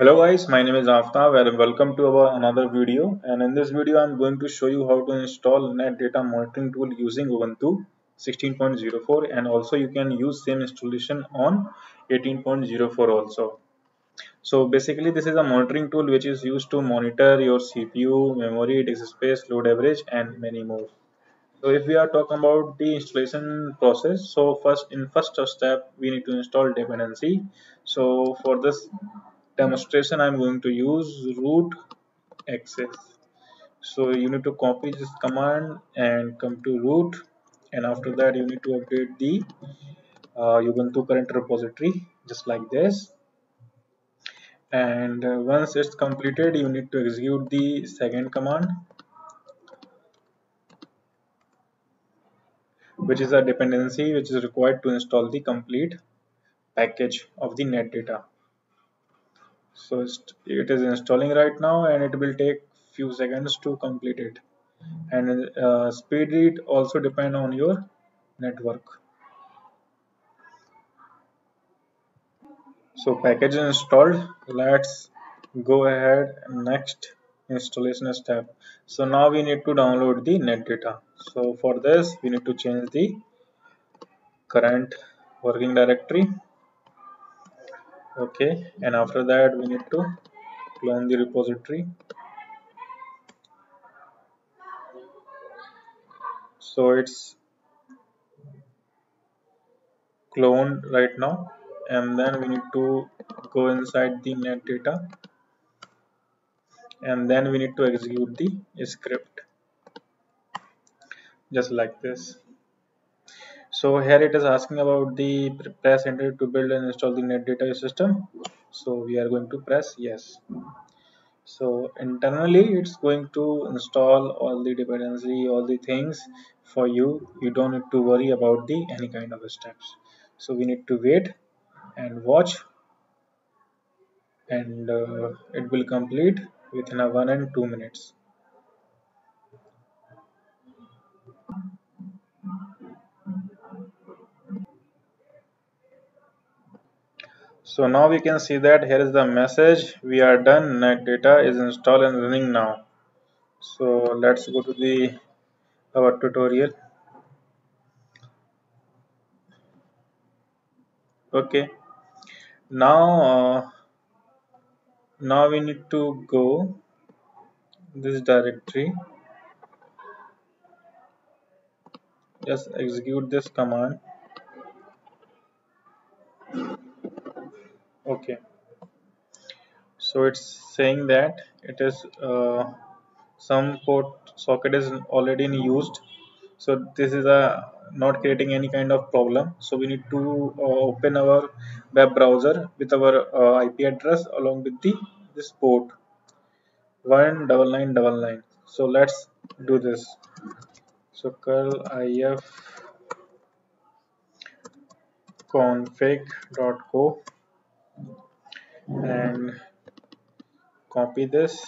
Hello guys, my name is Aftab and welcome to our another video, and in this video I am going to show you how to install Netdata monitoring tool using Ubuntu 16.04, and also you can use same installation on 18.04 also. So basically this is a monitoring tool which is used to monitor your CPU, memory, disk space, load average and many more. So if we are talking about the installation process, so first step we need to install dependency. So for this demonstration I'm going to use root access. So you need to copy this command and come to root, and after that you need to update the Ubuntu current repository just like this, and once it's completed you need to execute the second command, which is a dependency which is required to install the complete package of the Netdata. So it is installing right now and it will take few seconds to complete it, and speed it also depend on your network. So package is installed. Let's go ahead next installation step. So now we need to download the Netdata. So for this we need to change the current working directory. Okay, and after that we need to clone the repository. So it's cloned right now, and then we need to go inside the Netdata, and then we need to execute the script just like this. So here it is asking about the press enter to build and install the Netdata system. So we are going to press yes. So internally it's going to install all the dependency, all the things for you. You don't need to worry about the any kind of steps. So we need to wait and watch, and it will complete within a 1 and 2 minutes. So now we can see that here is the message, we are done, Netdata is installed and running now. So let's go to our tutorial. Okay, now we need to go this directory, just execute this command. Okay, so it's saying that it is some port socket is already in used, so this is not creating any kind of problem. So we need to open our web browser with our IP address along with this port 19999. So let's do this. So curl if config.co and copy this,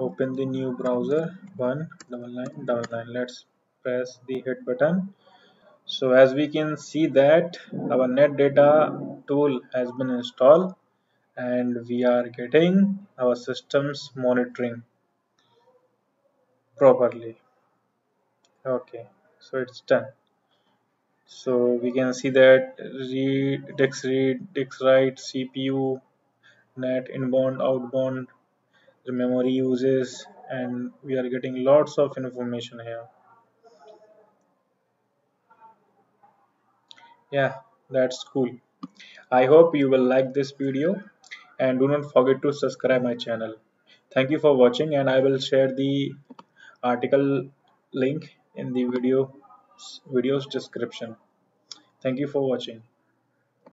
open the new browser 19999. Let's press the hit button. So as we can see that our Netdata tool has been installed and we are getting our systems monitoring properly. Okay, so it's done. So we can see that read, disk write, CPU, net inbound, outbound, the memory uses, and we are getting lots of information here. Yeah, that's cool. I hope you will like this video, and do not forget to subscribe my channel. Thank you for watching, and I will share the article link in the video's description. Thank you for watching.